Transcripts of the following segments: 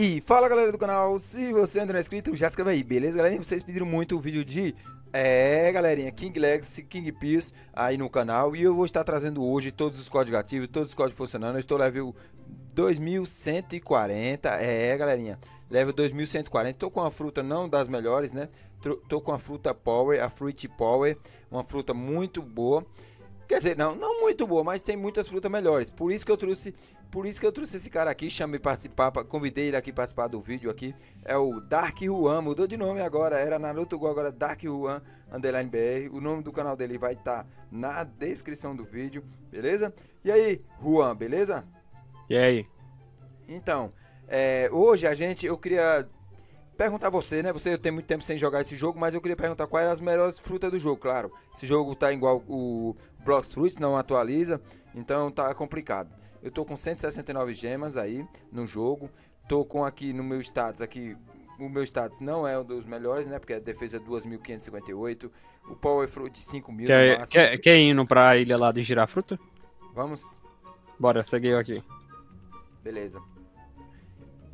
E fala galera do canal, se você ainda não é inscrito, já se inscreve aí, beleza galerinha? Vocês pediram muito o vídeo de, galerinha, King Legacy, King Piece aí no canal. E eu vou estar trazendo hoje todos os códigos ativos, todos os códigos funcionando. Eu estou level 2140, galerinha, level 2140. Tô com uma fruta não das melhores, né? Tô com a fruta Power, a Fruit Power, uma fruta muito boa. Quer dizer, não muito boa, mas tem muitas frutas melhores. Por isso que eu trouxe esse cara aqui, chamei participar, convidei ele aqui participar do vídeo aqui. É o Dark Juan, mudou de nome agora, era Naruto Go, agora Dark Juan Underline BR. O nome do canal dele vai estar na descrição do vídeo, beleza? E aí, Juan, beleza? E aí? Então, hoje eu queria perguntar a você, né? Você tem muito tempo sem jogar esse jogo, mas eu queria perguntar quais eram as melhores frutas do jogo, claro. Esse jogo tá igual o Blox Fruits, não atualiza, então tá complicado. Eu tô com 169 gemas aí no jogo. Tô com aqui no meu status aqui, o meu status não é um dos melhores, né? Porque a defesa é 2558, o Power Fruit 5000. Quer ir indo pra ilha lá de girar fruta? Vamos. Bora, segue eu aqui. Beleza.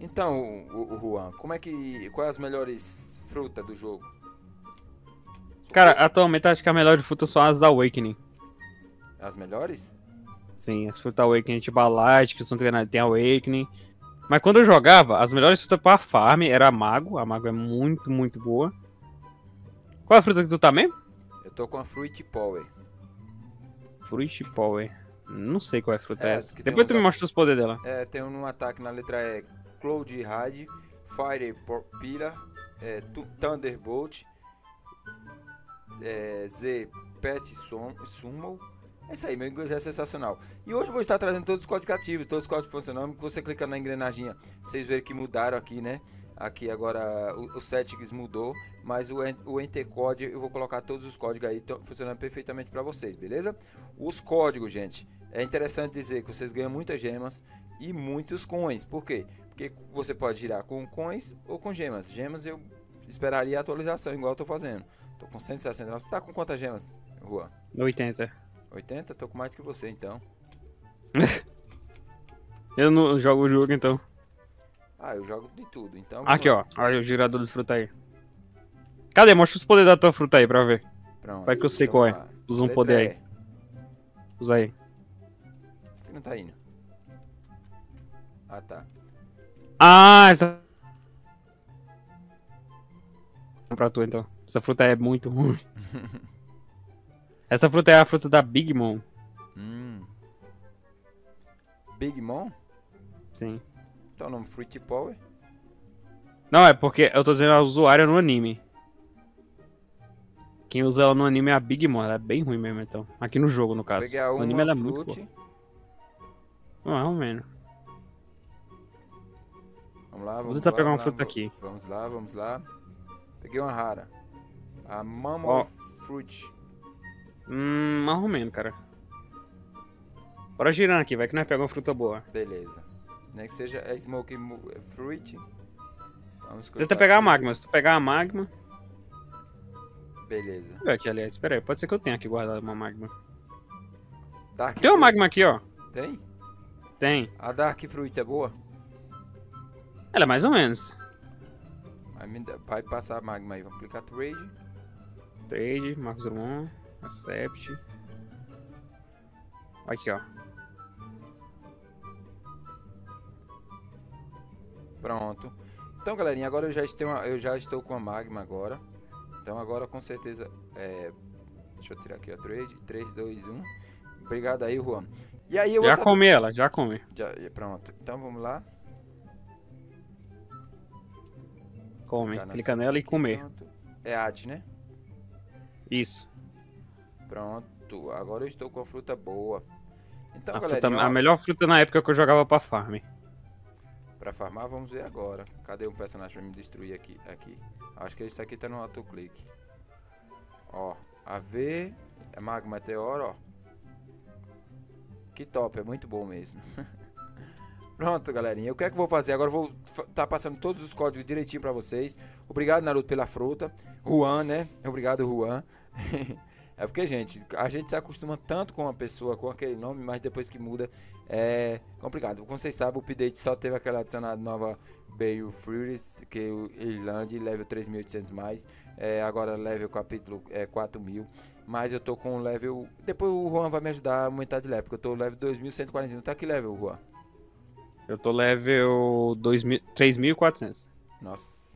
Então, Juan, qual é as melhores frutas do jogo? Cara, atualmente acho que as melhores frutas são as da Awakening. As melhores? Sim, as frutas da Awakening, tipo a Light, que são treinadas, tem a Awakening. Mas quando eu jogava, as melhores frutas pra farm era a Mago é muito, muito boa. Qual é a fruta que tu tá mesmo? Eu tô com a Fruit Power. Fruit Power? Não sei qual é a fruta essa. Depois tu me mostra os poderes dela. É, tem um ataque na letra E. Cloud Hide, Fire Pira, Thunderbolt, Z, Pet Sumo. É isso aí, meu inglês é sensacional. E hoje eu vou estar trazendo todos os códigos ativos, todos os códigos funcionando. Você clica na engrenaginha, vocês verem que mudaram aqui, né? Aqui agora o THX mudou, mas o Enter Code, eu vou colocar todos os códigos aí, funcionando perfeitamente para vocês, beleza? Os códigos, gente, é interessante dizer que vocês ganham muitas gemas e muitos coins. Por quê? Porque você pode girar com coins ou com gemas. Gemas eu esperaria a atualização, igual eu tô fazendo. Tô com 169. Você tá com quantas gemas, Juan? 80. 80? Tô com mais do que você, então. Eu não jogo o jogo, então. Ah, eu jogo de tudo, então... Aqui, ó. Olha o girador de fruta aí. Cadê? Mostra os poderes da tua fruta aí, pra ver. Pronto. Vai que eu sei qual é. Usa um poder aí. Usa aí. Por que não tá indo? Ah, tá. Ah, essa... Pra tu, então. Essa fruta é muito ruim. Essa fruta é a fruta da Big Mom. Big Mom? Sim. Então o nome Fruit Power? Não, é porque eu tô dizendo a usuária no anime. Quem usa ela no anime é a Big Mom. Ela é bem ruim mesmo, então. Aqui no jogo, no caso. No anime ela é muito boa. Não, é um menos. Vamos lá, vamos lá, pegar uma fruta aqui. Vamos lá, vamos lá. Peguei uma rara. A Mamma oh. Fruit. Mais ou menos, cara. Bora girando aqui, vai que nós pegamos uma fruta boa. Beleza. Nem que seja a Smoke Fruit. Vamos tenta pegar aqui. A Magma, se tu pegar a Magma... Beleza. Olha aqui, aliás, espera aí, pode ser que eu tenha aqui guardado uma Magma. Dark Tem uma Magma aqui, ó. Tem? Tem. A Dark Fruit é boa? Ela é mais ou menos. Vai passar a Magma aí. Vamos clicar Trade. Trade, Marcos 1, Accept. Aqui, ó. Pronto. Então, galerinha, agora eu já estou com a Magma agora. Então, agora com certeza... Deixa eu tirar aqui a Trade. 3, 2, 1. Obrigado aí, Juan. E aí eu vou... Já comi ela, já comi. Pronto. Então, vamos lá. Come, clica nela e comer. Pronto. É ad, né? Isso. Pronto, agora eu estou com a fruta boa. Então, galera, a melhor fruta na época que eu jogava pra farm. Pra farmar, vamos ver agora. Cadê um personagem pra me destruir aqui? Acho que esse aqui tá no autoclick. Ó, a V, Magma Meteoro, ó. Que top, é muito bom mesmo. Pronto, galerinha, o que é que eu vou fazer? Agora eu vou estar passando todos os códigos direitinho pra vocês. Obrigado, Naruto, pela fruta. Juan, né? Obrigado, Juan. É porque, gente, a gente se acostuma tanto com uma pessoa, com aquele nome, mas depois que muda é complicado. Como vocês sabem, o update só teve aquela adicionada nova Bale Furies, que é o Irland, level 3.800 mais. Agora level capítulo 4.000. Mas eu tô com o level... Depois o Juan vai me ajudar a aumentar de level, porque eu tô level 2.141. Tá que level, Juan? Eu tô level 3.400. Nossa.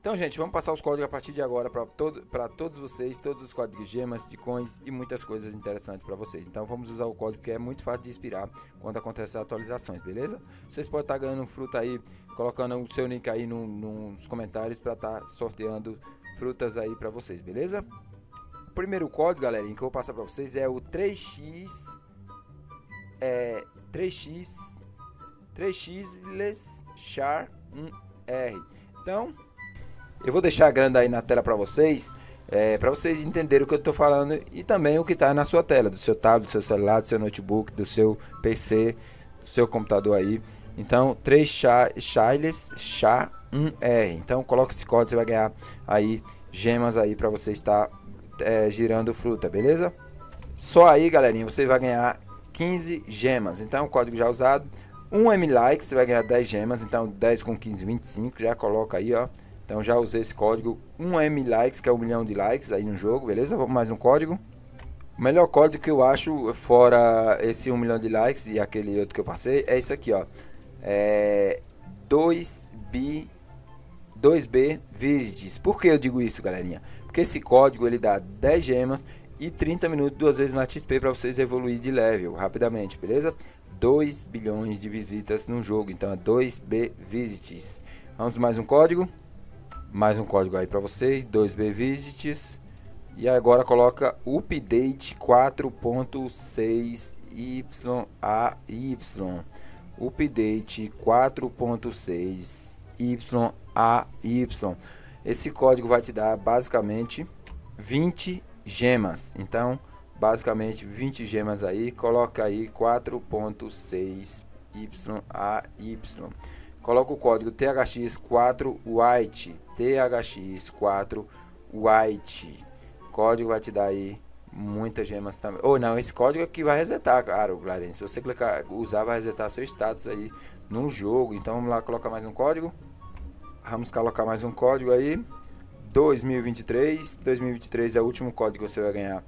Então, gente, vamos passar os códigos a partir de agora para todos vocês, todos os códigos de gemas, de coins e muitas coisas interessantes para vocês. Então, vamos usar o código que é muito fácil de inspirar quando acontecem as atualizações, beleza? Vocês podem estar ganhando fruta aí, colocando o seu link aí nos comentários para estar sorteando frutas aí para vocês, beleza? O primeiro código, galerinha, que eu vou passar para vocês é o 3xleschar1r. Então... eu vou deixar a grande aí na tela para vocês entenderem o que eu estou falando e também o que está na sua tela, do seu tablet, do seu celular, do seu notebook, do seu PC, do seu computador aí. Então, 3xleschar1r. Então, coloca esse código, você vai ganhar aí gemas aí para você estar girando fruta, beleza? Só aí, galerinha, você vai ganhar 15 gemas. Então, o código já usado. 1M likes, você vai ganhar 10 gemas. Então, 10 com 15, 25. Já coloca aí, ó. Então já usei esse código 1M likes, que é 1 milhão de likes aí no jogo, beleza? Vamos mais um código. O melhor código que eu acho, fora esse 1 milhão de likes e aquele outro que eu passei, é esse aqui, ó. É 2B Visits. Por que eu digo isso, galerinha? Porque esse código ele dá 10 gemas e 30 minutos, 2 vezes mais XP para vocês evoluir de level rapidamente, beleza? 2 bilhões de visitas no jogo, então é 2B Visits. Vamos mais um código. Mais um código aí para vocês, 2B Visits. E agora coloca update4.6yay. Update 4.6yay. Esse código vai te dar basicamente 20 gemas. Então, basicamente 20 gemas aí. Coloca aí 4.6yay. Coloca o código THX4white, THX4white. O código vai te dar aí muitas gemas também. Ou não, esse código aqui vai resetar, claro, galera. Se você clicar, usar, vai resetar seu status aí no jogo. Então vamos lá, colocar mais um código. Vamos colocar mais um código aí. 2023. 2023 é o último código que você vai ganhar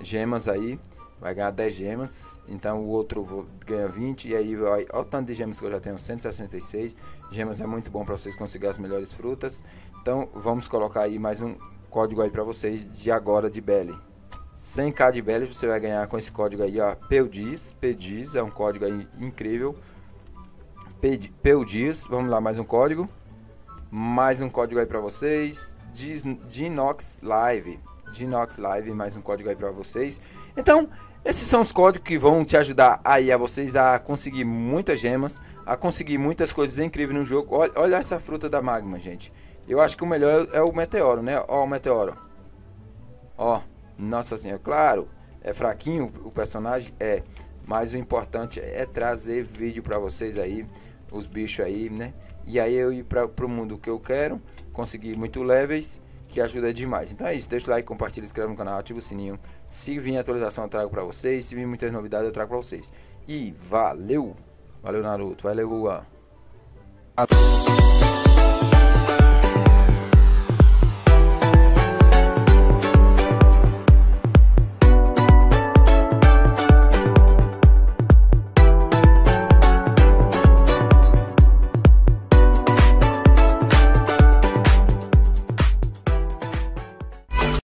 gemas aí. Vai ganhar 10 gemas, então o outro ganha 20 e aí vai, olha o tanto de gemas que eu já tenho, 166 gemas, é muito bom para vocês conseguirem as melhores frutas. Então vamos colocar aí mais um código aí para vocês de agora de Belle. 100k de Belle você vai ganhar com esse código aí, ó, PELDIS, é um código aí incrível. PELDIS, vamos lá, mais um código aí para vocês, Dinox Live. Dinox Live, mais um código aí para vocês. Então, esses são os códigos que vão te ajudar aí a vocês a conseguir muitas gemas, a conseguir muitas coisas incríveis no jogo. Olha essa fruta da Magma, gente. Eu acho que o melhor é o meteoro, né? Ó, o meteoro. Ó, nossa senhora, claro, é fraquinho o personagem, é, mas o importante é trazer vídeo para vocês aí, os bichos aí, né? E aí eu ir pro mundo que eu quero, conseguir muito levels, que ajuda demais. Então é isso, deixa o like, compartilha, inscreve no canal, ativa o sininho. Se vir atualização eu trago pra vocês, se vir muitas novidades eu trago pra vocês. E valeu! Valeu Naruto, valeu Juan!